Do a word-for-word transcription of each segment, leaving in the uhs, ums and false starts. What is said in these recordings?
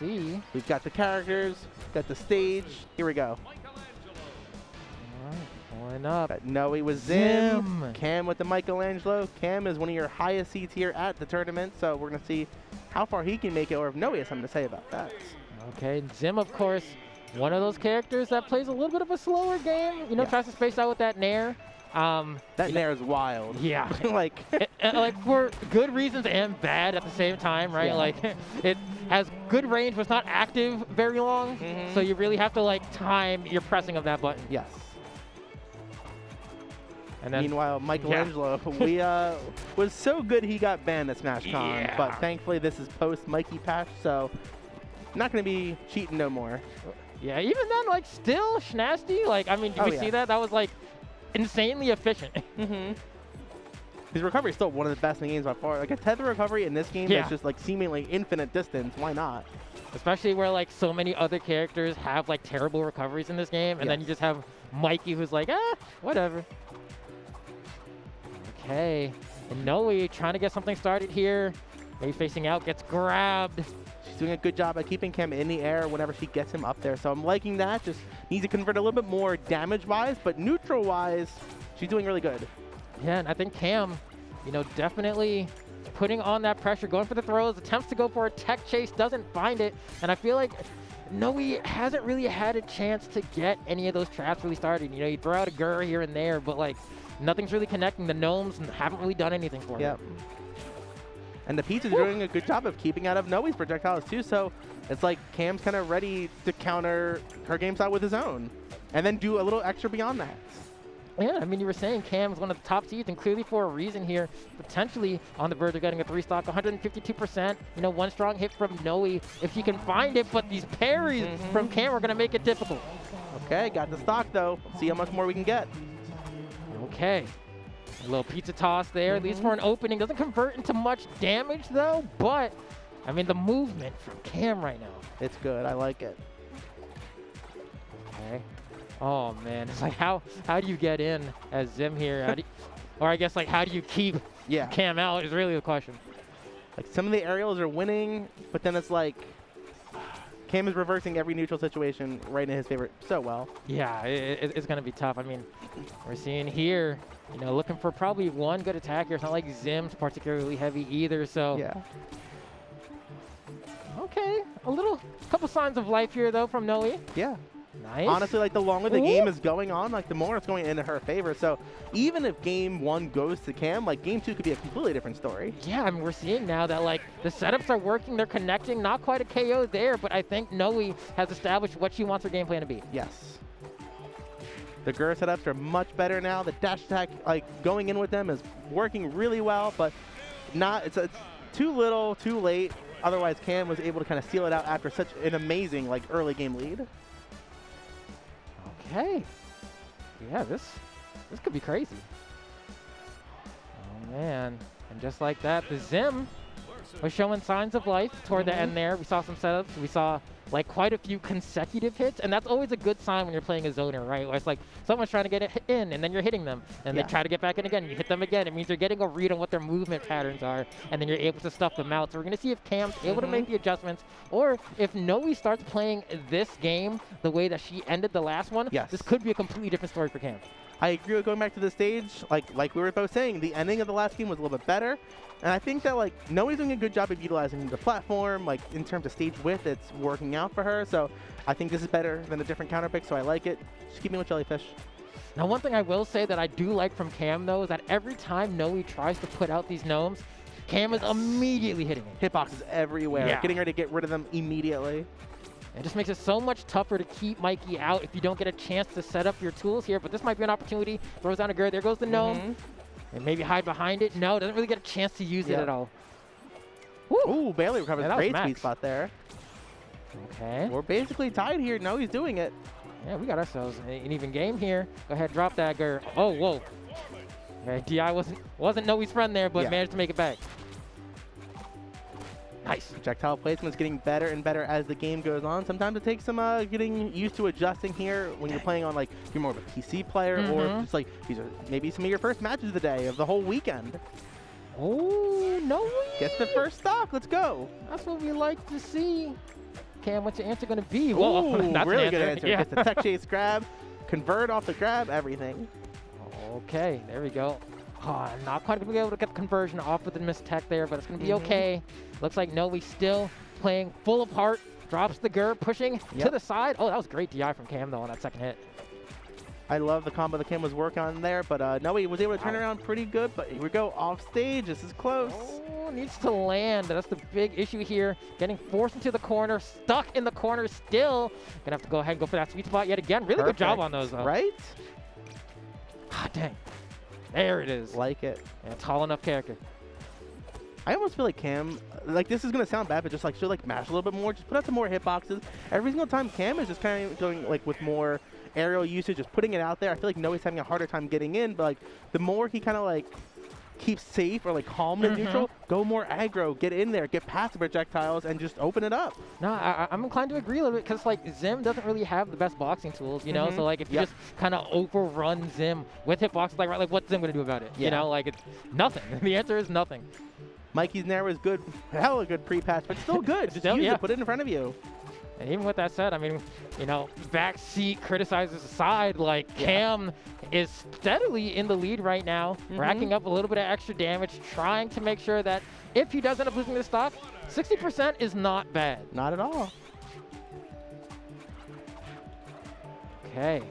see. We've got the characters, got the stage. Here we go. All right, pulling up. Got Nowi with Zim. Zim. Cam with the Michelangelo. Cam is one of your highest seeds here at the tournament, so we're going to see how far he can make it, or if Nowi has something to say about that. Okay, Zim, of course, one of those characters that plays a little bit of a slower game. You know, yeah. tries to space out with that Nair. Um, that Nair is wild. Yeah. like, it, like for good reasons and bad at the same time, right? Yeah. Like, it has good range, but it's not active very long. Mm-hmm. So you really have to like time your pressing of that button. Yes. And then, meanwhile, Michelangelo, yeah. we uh, was so good he got banned at SmashCon, yeah. but thankfully this is post Mikey patch, so not gonna be cheating no more. Yeah. Even then, like, still Schnasty. Like, I mean, did oh, we yeah. see that? That was like. Insanely efficient. Mm-hmm. His recovery is still one of the best in the games by far. Like a tether recovery in this game yeah. that's just like seemingly infinite distance. Why not? Especially where like so many other characters have like terrible recoveries in this game, and yes. then you just have Mikey who's like, ah, whatever. Okay, and Nowi trying to get something started here. Maybe facing out, gets grabbed. Doing a good job at keeping Cam in the air whenever she gets him up there. So I'm liking that. Just needs to convert a little bit more damage-wise, but neutral-wise, she's doing really good. Yeah, and I think Cam, you know, definitely putting on that pressure, going for the throws, attempts to go for a tech chase, doesn't find it. And I feel like Nowi hasn't really had a chance to get any of those traps really started. You know, you throw out a Gur here and there, but, like, nothing's really connecting. The gnomes haven't really done anything for yep. them. And the Peach is doing a good job of keeping out of Nowi's projectiles too, so it's like Cam's kind of ready to counter her game style with his own, and then do a little extra beyond that. Yeah, I mean, you were saying Cam's one of the top seeds, and clearly for a reason here, potentially on the verge of getting a three stock, one hundred fifty-two percent, you know, one strong hit from Nowi if she can find it, but these parries mm-hmm. from Cam are going to make it difficult. Okay, got the stock though. See how much more we can get. Okay. A little pizza toss there, mm-hmm. at least for an opening. Doesn't convert into much damage though, but I mean the movement from Cam right now. It's good, I like it. Okay. Oh man, it's like how how do you get in as Zim here? How do you, or I guess like how do you keep yeah. Cam out is really the question. Like some of the aerials are winning, but then it's like Cam is reversing every neutral situation right in his favor so well. Yeah, it, it, it's going to be tough. I mean, we're seeing here, you know, looking for probably one good attack here. It's not like Zim's particularly heavy either, so. Yeah. Okay, a little, couple signs of life here, though, from Nowi. Yeah. Nice. Honestly, like, the longer the Ooh. game is going on, like, the more it's going into her favor. So even if game one goes to Cam, like, game two could be a completely different story. Yeah, I mean, we're seeing now that, like, the setups are working. They're connecting. Not quite a K O there, but I think Nowi has established what she wants her game plan to be. Yes. The Gur setups are much better now. The dash attack, like, going in with them is working really well, but not, it's, it's too little, too late. Otherwise, Cam was able to kind of seal it out after such an amazing, like, early game lead. Hey, yeah, this this could be crazy. Oh man, and just like that, the Zim was showing signs of life toward mm-hmm. the end there. We saw some setups, we saw like quite a few consecutive hits, and that's always a good sign when you're playing a zoner, right? Where it's like someone's trying to get it in, and then you're hitting them, and yeah. they try to get back in again, and you hit them again. It means you're getting a read on what their movement patterns are, and then you're able to stuff them out. So we're gonna see if Cam's mm-hmm. able to make the adjustments, or if Nowi starts playing this game the way that she ended the last one. Yes. This could be a completely different story for Cam. I agree with going back to the stage. Like like we were both saying, the ending of the last game was a little bit better. And I think that like Nowi's doing a good job of utilizing the platform, like in terms of stage width, it's working out for her. So I think this is better than a different counter pick, so I like it. Just keep me with jellyfish. Now one thing I will say that I do like from Cam though is that every time Nowi tries to put out these gnomes, Cam yes. is immediately hitting it. Hitboxes everywhere, yeah. getting her to get rid of them immediately. It just makes it so much tougher to keep Mikey out if you don't get a chance to set up your tools here, but this might be an opportunity. Throws down a Gur, there goes the gnome. Mm-hmm. And maybe hide behind it. No, doesn't really get a chance to use yep. it at all. Woo. Ooh, Bailey recovers a yeah, great sweet spot there. Okay. We're basically tied here. No, he's doing it. Yeah, we got ourselves an even game here. Go ahead, drop that Gur. Oh, whoa. Okay, D I wasn't wasn't Nowi's friend there, but yeah. managed to make it back. Nice. Projectile placement is getting better and better as the game goes on. Sometimes it takes some uh, getting used to adjusting here when you're playing on like if you're more of a P C player mm-hmm. or just like these are maybe some of your first matches of the day of the whole weekend. Oh, Nowi gets the first stock. Let's go. That's what we like to see. Cam, what's your answer going to be? Well, Ooh, that's really an answer. good answer. Yeah. It's a tech chase grab, convert off the grab, everything. Okay, there we go. Oh, not quite going to be able to get the conversion off with the missed tech there, but it's going to be mm-hmm. okay. Looks like Nowi still playing full of heart. Drops the G U R, pushing yep. to the side. Oh, that was great D I from Cam, though, on that second hit. I love the combo that Cam was working on there, but uh, Nowi was able to turn wow. around pretty good, but here we go, off stage. This is close. Oh, needs to land. That's the big issue here. Getting forced into the corner, stuck in the corner still. Gonna have to go ahead and go for that sweet spot yet again. Really Perfect. good job on those, though. Right? Ah, dang. There it is. Like it. And a tall enough character. I almost feel like Cam, like this is going to sound bad, but just like should like mash a little bit more, just put out some more hitboxes. Every single time Cam is just kind of going like with more aerial usage, just putting it out there. I feel like Nowi's having a harder time getting in, but like the more he kind of like keeps safe or like calm and mm-hmm. neutral, go more aggro, get in there, get past the projectiles and just open it up. No, I, I'm inclined to agree a little bit because like Zim doesn't really have the best boxing tools, you mm-hmm. know? So like if yep. you just kind of overrun Zim with hitboxes, like, right, like what's Zim going to do about it? Yeah. You know, like it's nothing. The answer is nothing. Mikey's Nair was good, hella good pre-patch, but still good. Just still, use yeah. it, put it in front of you. And even with that said, I mean, you know, backseat criticizes aside, like yeah. Cam is steadily in the lead right now, mm-hmm. racking up a little bit of extra damage, trying to make sure that if he does end up losing this stock, sixty percent is not bad. Not at all. Okay.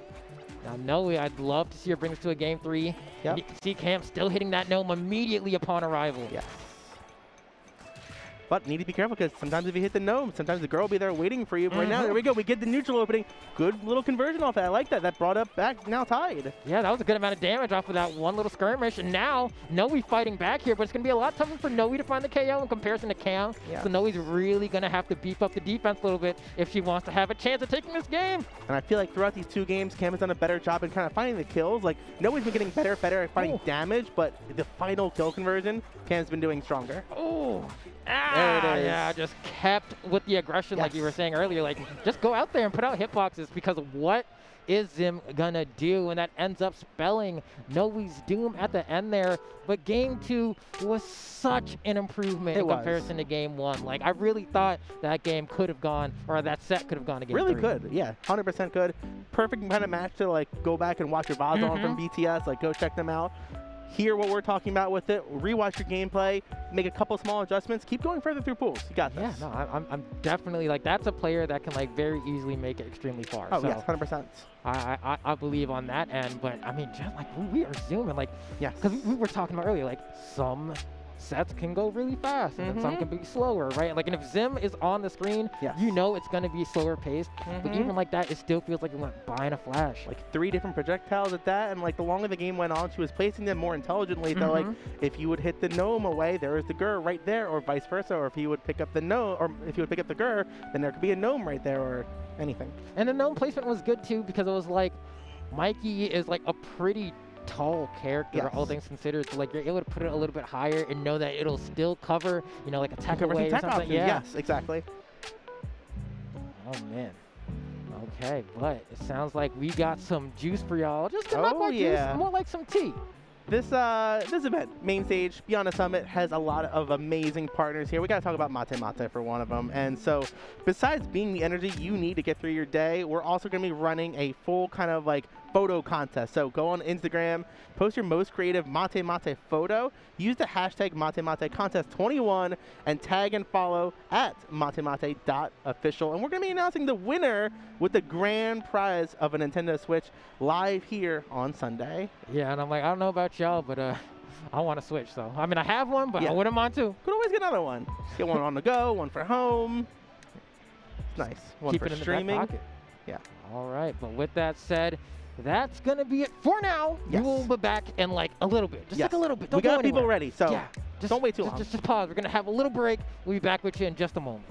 Now, Nowi, I'd love to see her bring this to a game three. Yep. You can see Cam still hitting that gnome immediately upon arrival. Yes. But need to be careful because sometimes if you hit the gnome, sometimes the girl will be there waiting for you. But mm-hmm. right now, there we go. We get the neutral opening. Good little conversion off that. I like that. That brought up back, now tied. Yeah, that was a good amount of damage off of that one little skirmish. And now, Nowi fighting back here. But it's going to be a lot tougher for Nowi to find the K O in comparison to Cam. Yeah. So Nowi's really going to have to beef up the defense a little bit if she wants to have a chance of taking this game. And I feel like throughout these two games, Cam has done a better job in kind of finding the kills. Like, Nowi's been getting better, better at finding Ooh. damage. But the final kill conversion, Cam's been doing stronger. Oh. Ah, there it is. Yeah, just kept with the aggression yes. like you were saying earlier. Like, just go out there and put out hitboxes because what is Zim gonna do? And that ends up spelling Nowi's doom at the end there. But game two was such an improvement it in was. comparison to game one. Like, I really thought that game could have gone, or that set could have gone to game really three. Really good, yeah, one hundred percent good. Perfect kind of match to, like, go back and watch your VODs mm-hmm. on from B T S. Like, go check them out. Hear what we're talking about with it, rewatch your gameplay, make a couple small adjustments, keep going further through pools. You got this. Yeah, no, I'm, I'm definitely, like, that's a player that can, like, very easily make it extremely far. Oh, so yes, one hundred percent. I, I, I believe on that end, but, I mean, just, like, we are zooming, like, yes. because we were talking about earlier, like, some sets can go really fast, and mm-hmm. then some can be slower, right? Like, and if Zim is on the screen, yes. you know it's going to be slower paced, mm-hmm. but even like that, it still feels like you're buying a flash. Like, three different projectiles at that, and like the longer the game went on, she was placing them more intelligently. Mm-hmm. Though, like, if you would hit the gnome away, there is the G U R right there, or vice versa, or if you would pick up the gnome, or if you would pick up the G U R, then there could be a gnome right there, or anything. And the gnome placement was good too, because it was like, Mikey is like a pretty tall character, yes. all things considered, so like you're able to put it a little bit higher and know that it'll still cover, you know, like a tech away or something. Options, yeah. Yes, exactly. Oh man. Okay, but it sounds like we got some juice for y'all. Just oh, not quite yeah. juice, more like some tea. This uh this event, main stage, Beyond the Summit, has a lot of amazing partners here. We gotta talk about Mate Mate for one of them. And so besides being the energy you need to get through your day, we're also gonna be running a full kind of like photo contest. So go on Instagram, post your most creative Mate Mate photo, use the hashtag Mate Mate Contest twenty-one, and tag and follow at Mate Mate dot official. And we're going to be announcing the winner with the grand prize of a Nintendo Switch live here on Sunday. Yeah, and I'm like, I don't know about y'all, but uh, I want a Switch, though. I mean, I have one, but yeah. I wouldn't mind two. Could always get another one. Get one on the go, one for home. It's nice. One Keep for it streaming. In the back pocket. Yeah. All right, but with that said, that's going to be it for now. Yes. We'll be back in like a little bit. Just yes. like a little bit. Don't we got go people ready, so yeah. just, don't wait too just, long. Just, just pause. We're going to have a little break. We'll be back with you in just a moment.